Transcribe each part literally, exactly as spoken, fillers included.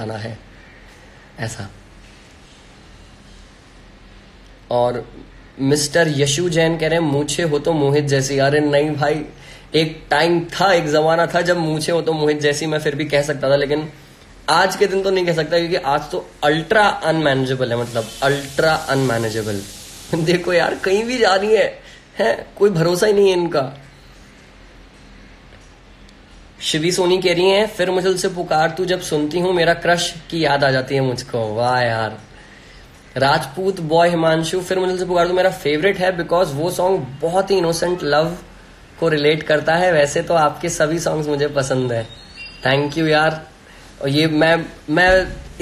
आना है ऐसा। और मिस्टर यशू जैन कह रहे हैं मूछे हो तो मोहित जैसी। अरे नहीं भाई, एक टाइम था, एक जमाना था जब मूछे हो तो मोहित जैसी मैं फिर भी कह सकता था, लेकिन आज के दिन तो नहीं कह सकता क्योंकि आज तो अल्ट्रा अनमैनेजेबल है। मतलब अल्ट्रा अनमैनेजेबल। देखो यार कहीं भी जा रही है, है कोई भरोसा ही नहीं है इनका। शिवी सोनी कह रही है फिर मुझे उसे पुकार तू जब सुनती हूँ मेरा क्रश की याद आ जाती है मुझको। वाह यार। राजपूत बॉय हिमांशु फिर मुझे पुकार तू मेरा फेवरेट है बिकॉज वो सॉन्ग बहुत ही इनोसेंट लव को रिलेट करता है। वैसे तो आपके सभी सॉन्ग्स मुझे पसंद है। थैंक यू यार। और ये मैं मैं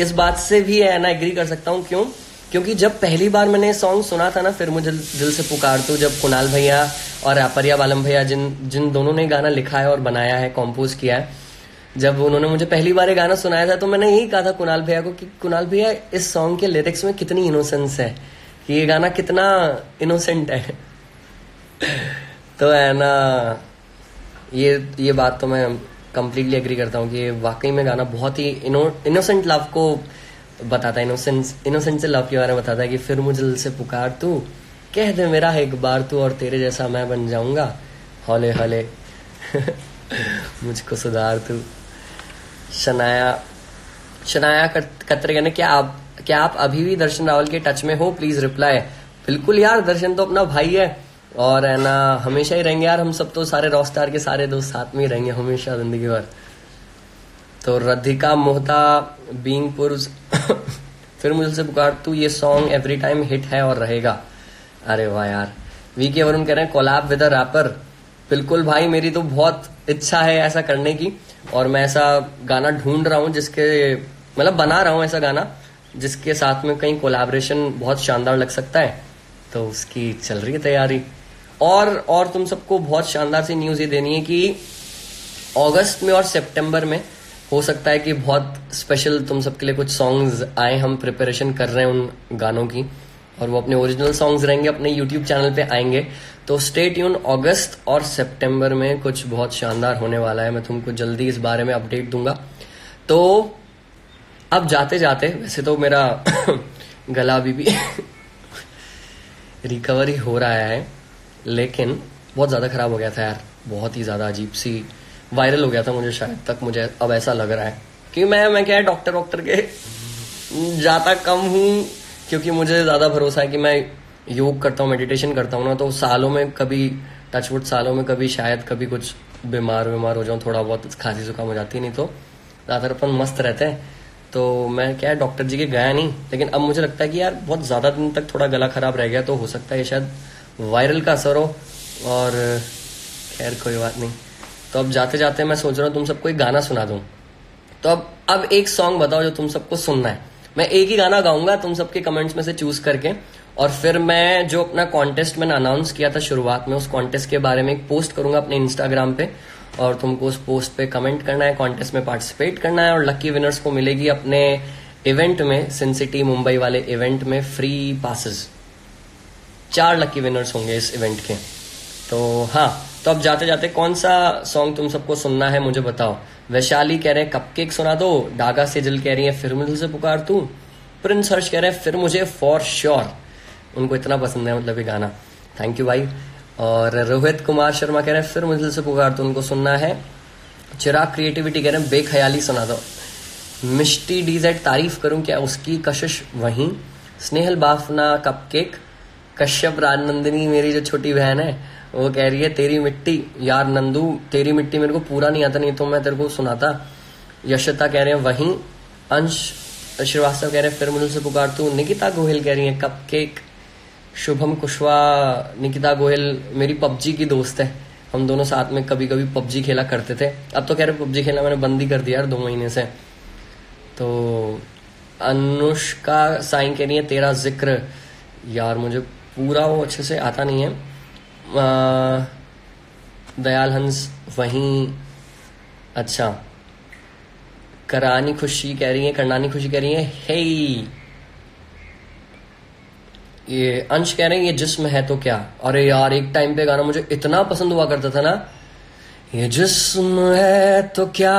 इस बात से भी है ना एग्री कर सकता हूँ। क्यों? क्योंकि जब पहली बार मैंने सॉन्ग सुना था ना फिर मुझे दिल से पुकार तू, जब कुणाल भैया और आपरिया बालम भैया जिन जिन दोनों ने गाना लिखा है और बनाया है, कंपोज किया है, जब उन्होंने मुझे पहली बार ये गाना सुनाया था तो मैंने यही कहा था कुणाल भैया को कि कुणाल भैया इस सॉन्ग के लिरिक्स में कितनी इनोसेंस है, कि ये गाना कितना इनोसेंट है। तो है ना, ये ये बात तो मैं कंप्लीटली एग्री करता हूँ कि वाकई में गाना बहुत ही इनोसेंट लव को बताता है, इनोसेंस इनोसेंट से लव के बारे में बताता है कि फिर मुझे दिल से पुकार तू, कह दे मेरा एक बार तू और तेरे जैसा मैं बन जाऊंगा, हौले हौले मुझको सुधार तू। शनाया शनाया कतरे कहने क्या आप क्या आप अभी भी दर्शन रावल के टच में हो? Please reply. बिल्कुल यार, दर्शन तो अपना भाई है और है ना हमेशा ही रहेंगे यार। हम सब तो सारे रॉकस्टार के सारे दोस्त साथ में ही रहेंगे हमेशा, जिंदगी भर। तो राधिका मोहता बींगपुर फिर मुझसे पुकार तू ये सॉन्ग एवरी टाइम हिट है और रहेगा। अरे वाह यार। वी के वरुण कह रहे हैं कोलैब विद अ रैपर। बिल्कुल भाई, मेरी तो बहुत इच्छा है ऐसा करने की और मैं ऐसा गाना ढूंढ रहा हूँ जिसके मतलब बना रहा हूँ ऐसा गाना जिसके साथ में कहीं कोलैबोरेशन बहुत शानदार लग सकता है। तो उसकी चल रही है तैयारी। और और तुम सबको बहुत शानदार सी न्यूज़ ये देनी है कि अगस्त में और सितंबर में हो सकता है कि बहुत स्पेशल तुम सबके लिए कुछ सॉन्ग्स आए। हम प्रिपरेशन कर रहे हैं उन गानों की और वो अपने ओरिजिनल सॉन्ग्स रहेंगे, अपने यूट्यूब चैनल पे आएंगे। तो स्टे ट्यून, अगस्त और सितंबर में कुछ बहुत शानदार होने वाला है। मैं तुमको जल्दी इस बारे में अपडेट दूंगा। तो अब जाते जाते, वैसे तो मेरा गला अभी भी रिकवरी हो रहा है लेकिन बहुत ज़्यादा ख़राब हो गया था यार, बहुत ही ज़्यादा अजीब सी वायरल हो गया था मुझे शायद तक, मुझे अब ऐसा लग रहा है कि मैं मैं क्या है डॉक्टर डॉक्टर के जाता कम हूँ क्योंकि मुझे ज़्यादा भरोसा है कि मैं योग करता हूँ, मेडिटेशन करता हूँ ना, तो सालों में कभी टचवुड सालों में कभी शायद कभी कुछ बीमार बीमार हो जाऊँ, थोड़ा बहुत खांसी जुकाम हो जाती है, नहीं तो ज़्यादातर अपन मस्त रहते हैं। तो मैं क्या है डॉक्टर जी के गया नहीं, लेकिन अब मुझे लगता है कि यार बहुत ज़्यादा दिन तक थोड़ा गला ख़राब रह गया तो हो सकता है शायद वायरल का असर हो। और खैर कोई बात नहीं। तो अब जाते जाते मैं सोच रहा हूँ तुम सबको एक गाना सुना दूँ। तो अब अब एक सॉन्ग बताओ जो तुम सबको सुनना है। मैं एक ही गाना गाऊंगा तुम सबके कमेंट्स में से चूज करके और फिर मैं जो अपना कॉन्टेस्ट मैंने अनाउंस किया था शुरुआत में, उस कॉन्टेस्ट के बारे में एक पोस्ट करूंगा अपने इंस्टाग्राम पे और तुमको उस पोस्ट पे कमेंट करना है, कॉन्टेस्ट में पार्टिसिपेट करना है और लकी विनर्स को मिलेगी अपने इवेंट में, सिन सिटी मुंबई वाले इवेंट में, फ्री पासेस। चार लकी विनर्स होंगे इस इवेंट के। तो हाँ, तो अब जाते जाते कौन सा सॉन्ग तुम सबको सुनना है मुझे बताओ। वैशाली कह रहे हैं कपकेक सुना दो। डागा सेजल कह रही है फिर मुझे पुकार तू। प्रिंस हर्ष कह रहे हैं फिर मुझे फॉर श्योर। उनको इतना पसंद है मतलब ये गाना। थैंक यू भाई। और रोहित कुमार शर्मा कह रहे हैं फिर मुझे से पुकार तू, उनको सुनना है। चिराग क्रिएटिविटी कह रहे हैं बेख्याली सुना दो। मिश्टी डी जेड तारीफ करूँ क्या उसकी, कशिश वहीं। स्नेहल बाफना कपकेक। कश्यप रानंदिनी मेरी जो छोटी बहन है वो कह रही है तेरी मिट्टी। यार नंदू तेरी मिट्टी मेरे को पूरा नहीं आता, नहीं तो मैं तेरे को सुनाता। यशिता कह रहे हैं वहीं। अंश श्रीवास्तव कह रहे हैं फिर मुझे से पुकार तू। निकिता गोहिल कह रही है कपकेक। शुभम कुशवाहा, निकिता गोहिल मेरी पबजी की दोस्त है, हम दोनों साथ में कभी कभी पबजी खेला करते थे। अब तो कह रहे पबजी खेलना मैंने बंद ही कर दिया यार दो महीने से। तो अनुष्का साई कह रही है तेरा जिक्र। यार मुझे पूरा वो अच्छे से आता नहीं है। आ, दयाल हंस वहीं। अच्छा, करानी खुशी कह रही है करनानी खुशी कह रही है हे। ये अंश कह रहे हैं ये जिस्म है तो क्या। अरे यार एक टाइम पे गाना मुझे इतना पसंद हुआ करता था ना, ये जिस्म है तो क्या,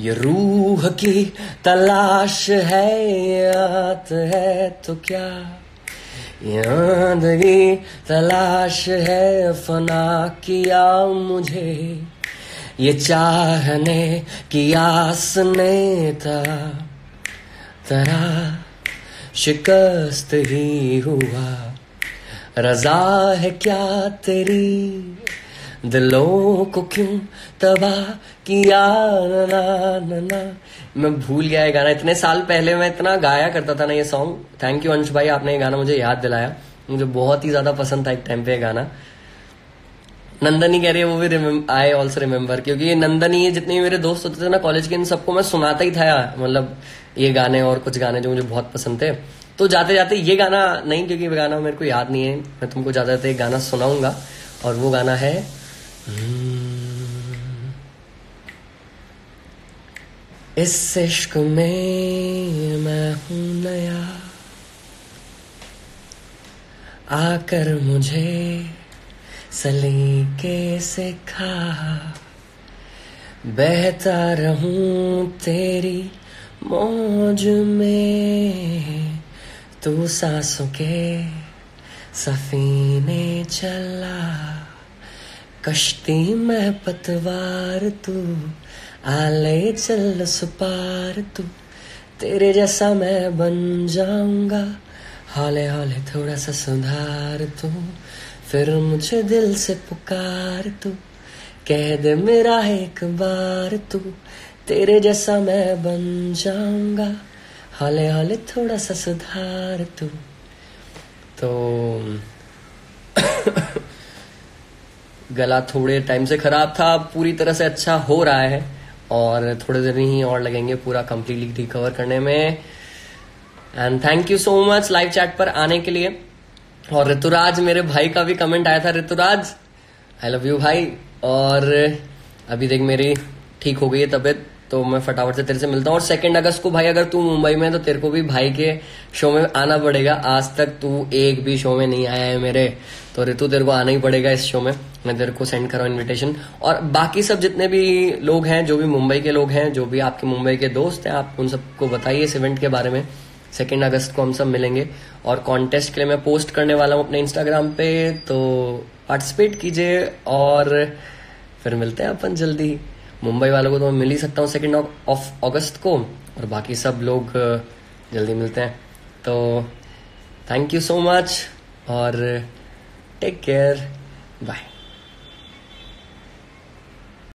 ये रूह की तलाश है, याद है तो क्या यादगी तलाश है, फना किया मुझे ये चाहने की आस ने, था तरा शिकस्त ही हुआ, रजा है क्या तेरी, दिलों को क्यों तबाह किया ना ना ना। मैं भूल गया ये गाना, इतने साल पहले मैं इतना गाया करता था ना ये सॉन्ग। थैंक यू अंश भाई, आपने ये गाना मुझे याद दिलाया, मुझे बहुत ही ज्यादा पसंद था एक टाइम पे ये गाना। नंदनी कह रही है वो भी आई ऑल्सो रिमेम्बर, क्योंकि ये नंदनी, ये जितने मेरे दोस्त होते थे ना कॉलेज के, इन सबको मैं सुनाता ही था, मतलब ये गाने और कुछ गाने जो मुझे बहुत पसंद थे। तो जाते जाते ये गाना नहीं, क्योंकि ये गाना मेरे को याद नहीं है, मैं तुमको जाते जाते एक गाना सुनाऊंगा, और वो गाना है इस इश्क में मैं हूं नया, आकर मुझे सलीके से खा, बहता रहूं तेरी मौज में, तू सांसों के सफीने चला, कश्ती में पतवार तू, आले चल सुपार तू, तेरे जैसा मैं बन जाऊंगा, हौले हौले थोड़ा सा सुधार तू, फिर मुझे दिल से पुकार तू, कह दे मेरा एक बार तू, तेरे जैसा मैं बन जाऊंगा, हौले हौले थोड़ा सा सुधार तू। तो गला थोड़े टाइम से खराब था, पूरी तरह से अच्छा हो रहा है, और थोड़े देर ही और लगेंगे पूरा कम्प्लीटली रिकवर करने में। And thank you so much live chat पर आने के लिए। और ऋतुराज मेरे भाई का भी कमेंट आया था, ऋतुराज आई लव यू भाई। और अभी देख मेरी ठीक हो गई है तबीयत, तो मैं फटाफट से तेरे से मिलता हूँ। और सेकेंड अगस्त को भाई अगर तू मुंबई में है तो तेरे को भी भाई के शो में आना पड़ेगा, आज तक तू एक भी शो में नहीं आया है मेरे, तो ऋतु तेरे को आना ही पड़ेगा इस शो में। मैं तेरे को सेंड कर रहा हूँ इन्विटेशन। और बाकी सब जितने भी लोग हैं, जो भी मुंबई के लोग हैं, जो भी आपके मुंबई के दोस्त हैं, आप उन सबको बताइए इस इवेंट के बारे में। सेकेंड अगस्त को हम सब मिलेंगे, और कॉन्टेस्ट के लिए मैं पोस्ट करने वाला हूँ अपने इंस्टाग्राम पे, तो पार्टिसिपेट कीजिए, और फिर मिलते हैं अपन जल्दी। मुंबई वालों को तो मैं मिल ही सकता हूँ सेकेंड ऑफ अगस्त को, और बाकी सब लोग जल्दी मिलते हैं। तो थैंक यू सो मच और टेक केयर, बाय।